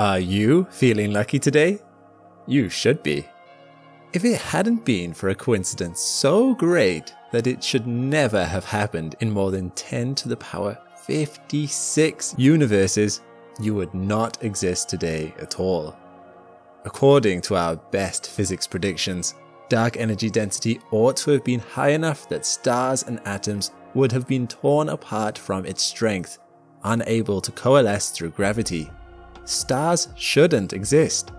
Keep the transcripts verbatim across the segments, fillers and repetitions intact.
Are you feeling lucky today? You should be. If it hadn't been for a coincidence so great that it should never have happened in more than ten to the power fifty-six universes, you would not exist today at all. According to our best physics predictions, dark energy density ought to have been high enough that stars and atoms would have been torn apart from its strength, unable to coalesce through gravity. Stars shouldn't exist,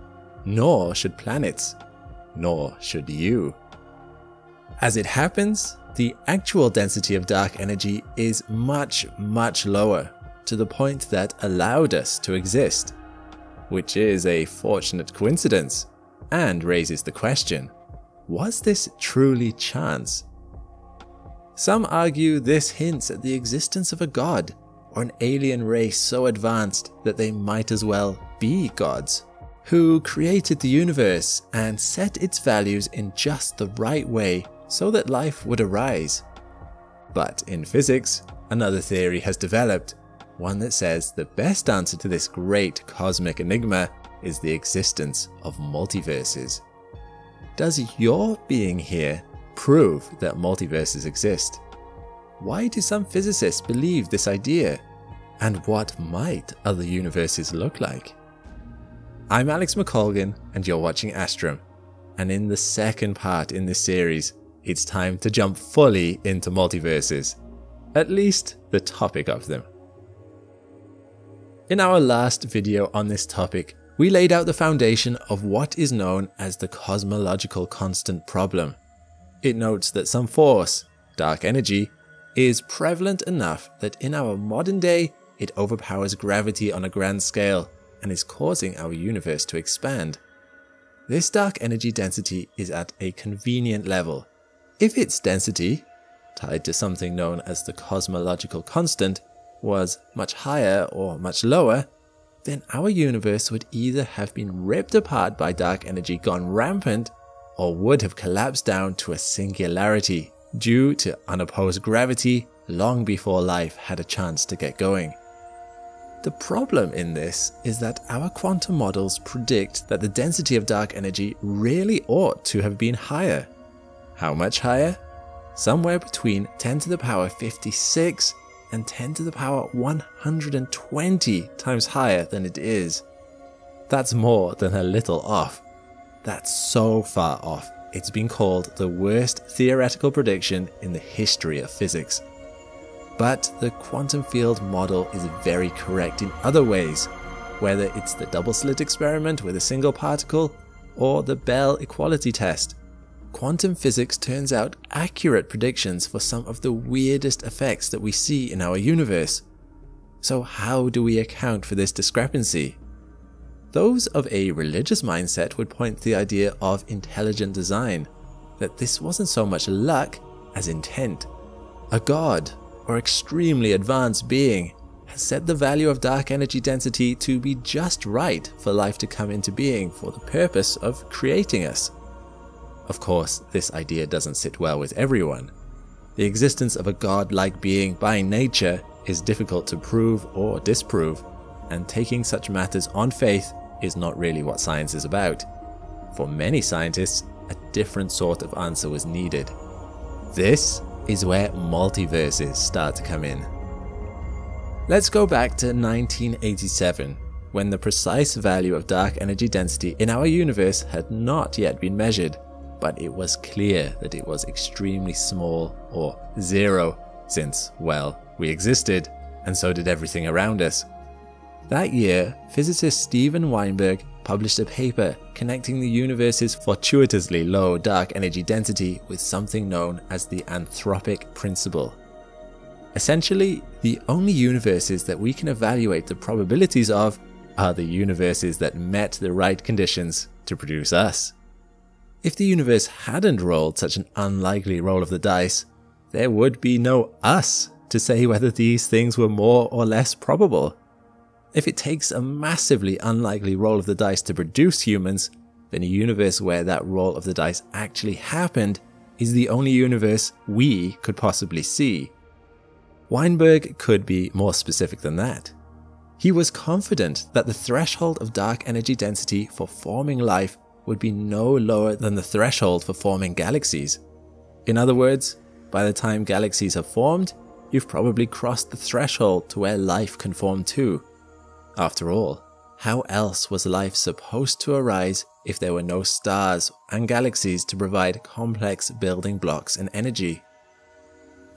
nor should planets, nor should you. As it happens, the actual density of dark energy is much, much lower, to the point that allowed us to exist, which is a fortunate coincidence, and raises the question, was this truly chance? Some argue this hints at the existence of a god, or an alien race so advanced that they might as well be gods, who created the universe and set its values in just the right way so that life would arise. But in physics, another theory has developed, one that says the best answer to this great cosmic enigma is the existence of multiverses. Does your being here prove that multiverses exist? Why do some physicists believe this idea? And what might other universes look like? I'm Alex McColgan, and you're watching Astrum. And in the second part in this series, it's time to jump fully into multiverses. At least the topic of them. In our last video on this topic, we laid out the foundation of what is known as the cosmological constant problem. It notes that some force, dark energy, is prevalent enough that in our modern day, it overpowers gravity on a grand scale and is causing our universe to expand. This dark energy density is at a convenient level. If its density, tied to something known as the cosmological constant, was much higher or much lower, then our universe would either have been ripped apart by dark energy gone rampant, or would have collapsed down to a singularity, due to unopposed gravity long before life had a chance to get going. The problem in this is that our quantum models predict that the density of dark energy really ought to have been higher. How much higher? Somewhere between ten to the power fifty-six and ten to the power one hundred twenty times higher than it is. That's more than a little off. That's so far off. It's been called the worst theoretical prediction in the history of physics. But the quantum field model is very correct in other ways, whether it's the double slit experiment with a single particle or the Bell equality test. Quantum physics turns out accurate predictions for some of the weirdest effects that we see in our universe. So how do we account for this discrepancy? Those of a religious mindset would point to the idea of intelligent design, that this wasn't so much luck as intent. A god, or extremely advanced being, has set the value of dark energy density to be just right for life to come into being for the purpose of creating us. Of course, this idea doesn't sit well with everyone. The existence of a god-like being by nature is difficult to prove or disprove, and taking such matters on faith is not really what science is about. For many scientists, a different sort of answer was needed. This is where multiverses start to come in. Let's go back to nineteen eighty-seven, when the precise value of dark energy density in our universe had not yet been measured, but it was clear that it was extremely small or zero, since, well, we existed, and so did everything around us. That year, physicist Steven Weinberg published a paper connecting the universe's fortuitously low dark energy density with something known as the anthropic principle. Essentially, the only universes that we can evaluate the probabilities of are the universes that met the right conditions to produce us. If the universe hadn't rolled such an unlikely roll of the dice, there would be no us to say whether these things were more or less probable. If it takes a massively unlikely roll of the dice to produce humans, then a universe where that roll of the dice actually happened is the only universe we could possibly see. Weinberg could be more specific than that. He was confident that the threshold of dark energy density for forming life would be no lower than the threshold for forming galaxies. In other words, by the time galaxies have formed, you've probably crossed the threshold to where life can form too. After all, how else was life supposed to arise if there were no stars and galaxies to provide complex building blocks and energy?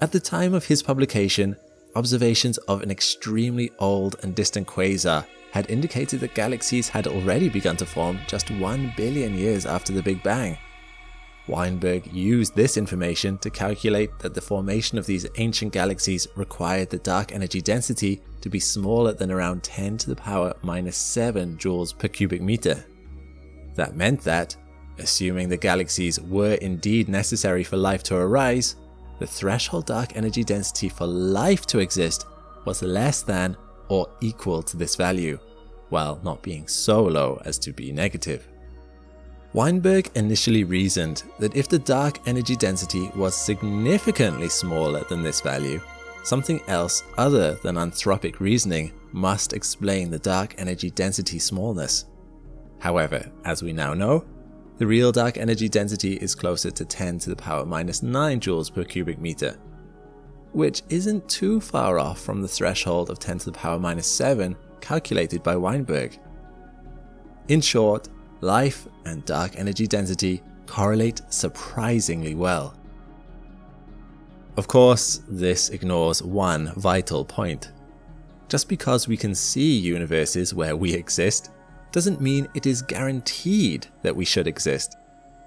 At the time of his publication, observations of an extremely old and distant quasar had indicated that galaxies had already begun to form just one billion years after the Big Bang. Weinberg used this information to calculate that the formation of these ancient galaxies required the dark energy density to be smaller than around ten to the power minus seven joules per cubic meter. That meant that, assuming the galaxies were indeed necessary for life to arise, the threshold dark energy density for life to exist was less than or equal to this value, while not being so low as to be negative. Weinberg initially reasoned that if the dark energy density was significantly smaller than this value, something else other than anthropic reasoning must explain the dark energy density smallness. However, as we now know, the real dark energy density is closer to ten to the power minus nine joules per cubic meter, which isn't too far off from the threshold of ten to the power minus seven calculated by Weinberg. In short, life and dark energy density correlate surprisingly well. Of course, this ignores one vital point. Just because we can see universes where we exist doesn't mean it is guaranteed that we should exist.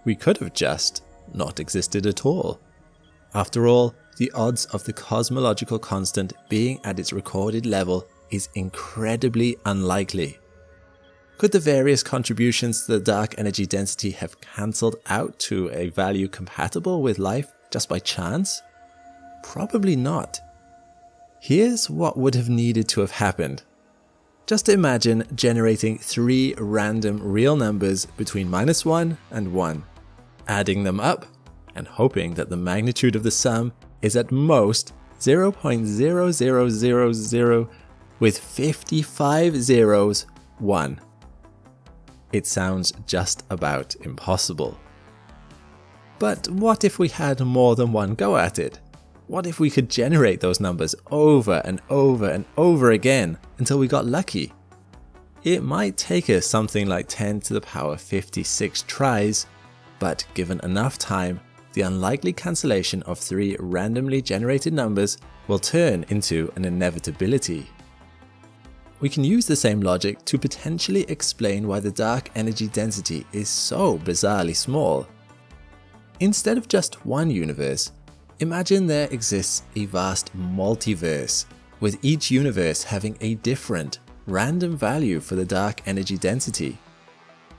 We could have just not existed at all. After all, the odds of the cosmological constant being at its recorded level is incredibly unlikely. Could the various contributions to the dark energy density have cancelled out to a value compatible with life just by chance? Probably not. Here's what would have needed to have happened. Just imagine generating three random real numbers between minus one and one, adding them up and hoping that the magnitude of the sum is at most zero point zero zero zero zero with fifty-five zeros, one. It sounds just about impossible. But what if we had more than one go at it? What if we could generate those numbers over and over and over again until we got lucky? It might take us something like ten to the power fifty-six tries, but given enough time, the unlikely cancellation of three randomly generated numbers will turn into an inevitability. We can use the same logic to potentially explain why the dark energy density is so bizarrely small. Instead of just one universe, imagine there exists a vast multiverse, with each universe having a different, random value for the dark energy density.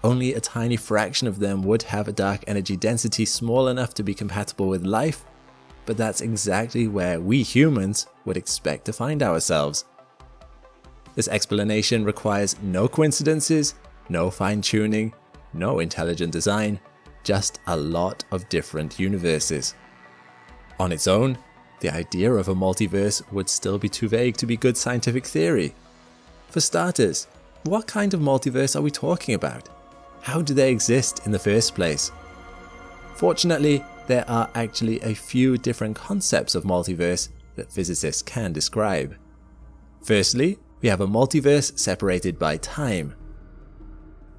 Only a tiny fraction of them would have a dark energy density small enough to be compatible with life, but that's exactly where we humans would expect to find ourselves. This explanation requires no coincidences, no fine-tuning, no intelligent design, just a lot of different universes. On its own, the idea of a multiverse would still be too vague to be good scientific theory. For starters, what kind of multiverse are we talking about? How do they exist in the first place? Fortunately, there are actually a few different concepts of multiverse that physicists can describe. Firstly, we have a multiverse separated by time.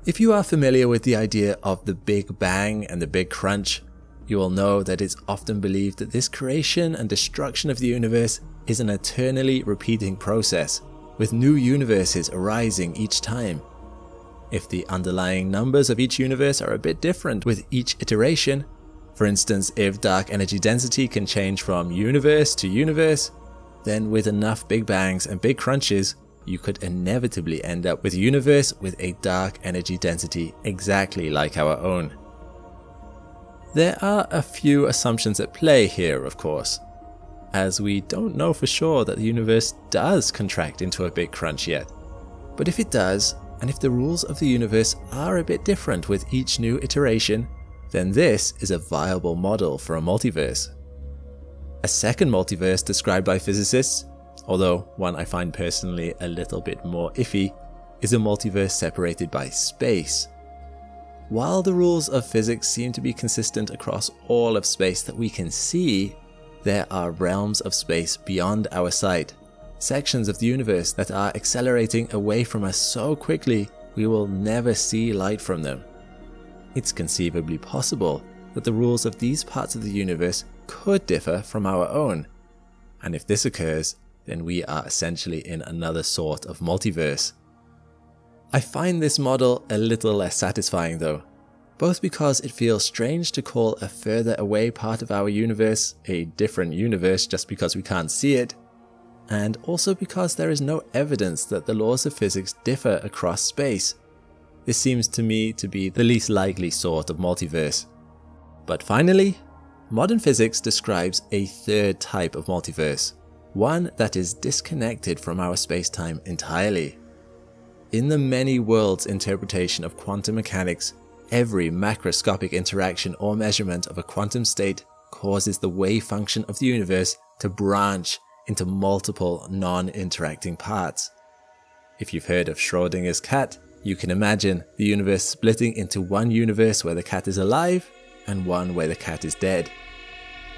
If you are familiar with the idea of the Big Bang and the Big Crunch, you will know that it's often believed that this creation and destruction of the universe is an eternally repeating process, with new universes arising each time. If the underlying numbers of each universe are a bit different with each iteration, for instance, if dark energy density can change from universe to universe, then with enough Big Bangs and Big Crunches, you could inevitably end up with a universe with a dark energy density exactly like our own. There are a few assumptions at play here, of course, as we don't know for sure that the universe does contract into a big crunch yet. But if it does, and if the rules of the universe are a bit different with each new iteration, then this is a viable model for a multiverse. A second multiverse described by physicists although one I find personally a little bit more iffy, is a multiverse separated by space. While the rules of physics seem to be consistent across all of space that we can see, there are realms of space beyond our sight, sections of the universe that are accelerating away from us so quickly we will never see light from them. It's conceivably possible that the rules of these parts of the universe could differ from our own, and if this occurs, then we are essentially in another sort of multiverse. I find this model a little less satisfying though, both because it feels strange to call a further away part of our universe a different universe just because we can't see it, and also because there is no evidence that the laws of physics differ across space. This seems to me to be the least likely sort of multiverse. But finally, modern physics describes a third type of multiverse, one that is disconnected from our space-time entirely. In the many worlds interpretation of quantum mechanics, every macroscopic interaction or measurement of a quantum state causes the wave function of the universe to branch into multiple non-interacting parts. If you've heard of Schrödinger's cat, you can imagine the universe splitting into one universe where the cat is alive and one where the cat is dead.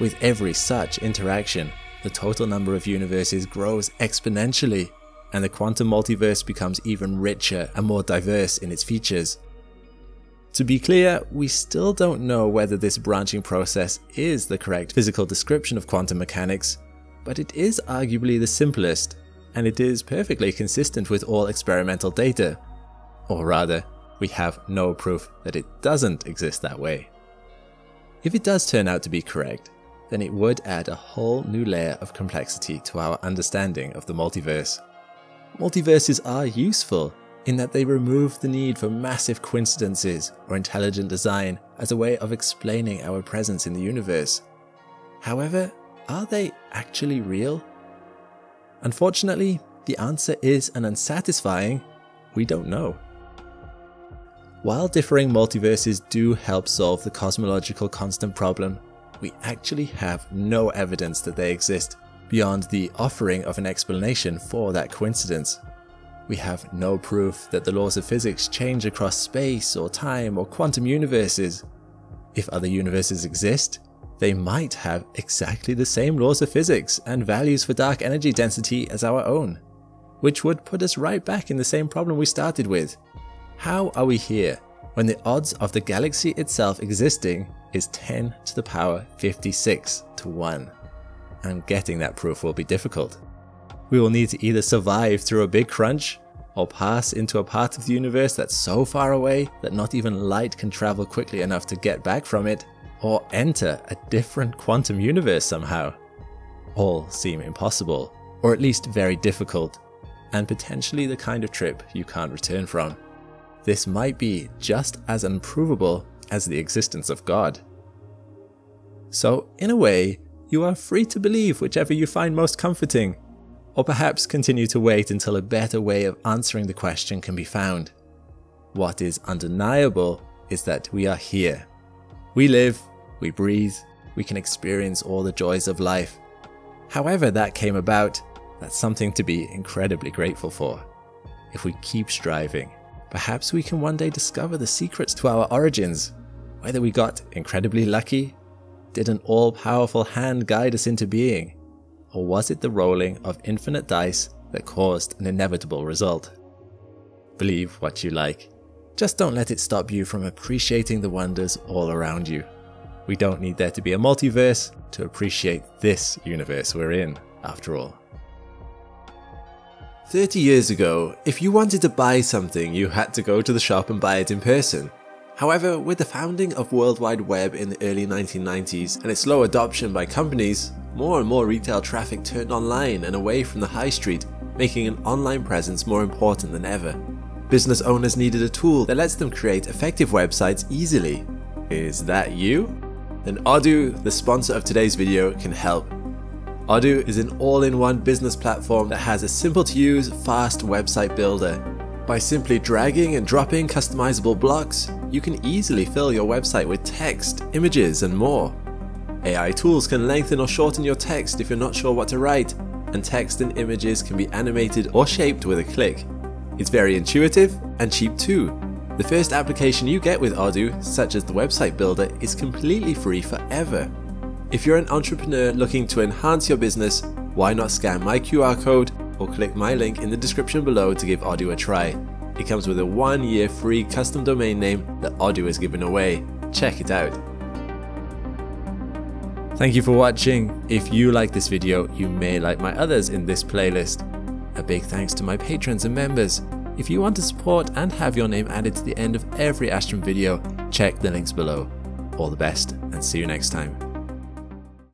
With every such interaction, the total number of universes grows exponentially, and the quantum multiverse becomes even richer and more diverse in its features. To be clear, we still don't know whether this branching process is the correct physical description of quantum mechanics, but it is arguably the simplest, and it is perfectly consistent with all experimental data. Or rather, we have no proof that it doesn't exist that way. If it does turn out to be correct, then it would add a whole new layer of complexity to our understanding of the multiverse. Multiverses are useful in that they remove the need for massive coincidences or intelligent design as a way of explaining our presence in the universe. However, are they actually real? Unfortunately, the answer is an unsatisfying, we don't know. While differing multiverses do help solve the cosmological constant problem, we actually have no evidence that they exist beyond the offering of an explanation for that coincidence. We have no proof that the laws of physics change across space or time or quantum universes. If other universes exist, they might have exactly the same laws of physics and values for dark energy density as our own, which would put us right back in the same problem we started with. How are we here when the odds of the galaxy itself existing is ten to the power fifty-six to one? And getting that proof will be difficult. We will need to either survive through a big crunch or pass into a part of the universe that's so far away that not even light can travel quickly enough to get back from it, or enter a different quantum universe somehow. All seem impossible, or at least very difficult, and potentially the kind of trip you can't return from. This might be just as unprovable as the existence of God. So, in a way, you are free to believe whichever you find most comforting, or perhaps continue to wait until a better way of answering the question can be found. What is undeniable is that we are here. We live, we breathe, we can experience all the joys of life. However that came about, that's something to be incredibly grateful for. If we keep striving, perhaps we can one day discover the secrets to our origins, whether we got incredibly lucky, did an all-powerful hand guide us into being, or was it the rolling of infinite dice that caused an inevitable result? Believe what you like, just don't let it stop you from appreciating the wonders all around you. We don't need there to be a multiverse to appreciate this universe we're in, after all. thirty years ago, if you wanted to buy something, you had to go to the shop and buy it in person. However, with the founding of World Wide Web in the early nineteen nineties and its slow adoption by companies, more and more retail traffic turned online and away from the high street, making an online presence more important than ever. Business owners needed a tool that lets them create effective websites easily. Is that you? Then Odoo, the sponsor of today's video, can help. Odoo is an all-in-one business platform that has a simple-to-use, fast website builder. By simply dragging and dropping customizable blocks, you can easily fill your website with text, images, and more. A I tools can lengthen or shorten your text if you're not sure what to write, and text and images can be animated or shaped with a click. It's very intuitive and cheap too. The first application you get with Odoo, such as the website builder, is completely free forever. If you're an entrepreneur looking to enhance your business, why not scan my Q R code or click my link in the description below to give Odoo a try. It comes with a one year free custom domain name that Odoo has given away. Check it out. Thank you for watching. If you like this video, you may like my others in this playlist. A big thanks to my patrons and members. If you want to support and have your name added to the end of every Astrum video, check the links below. All the best and see you next time.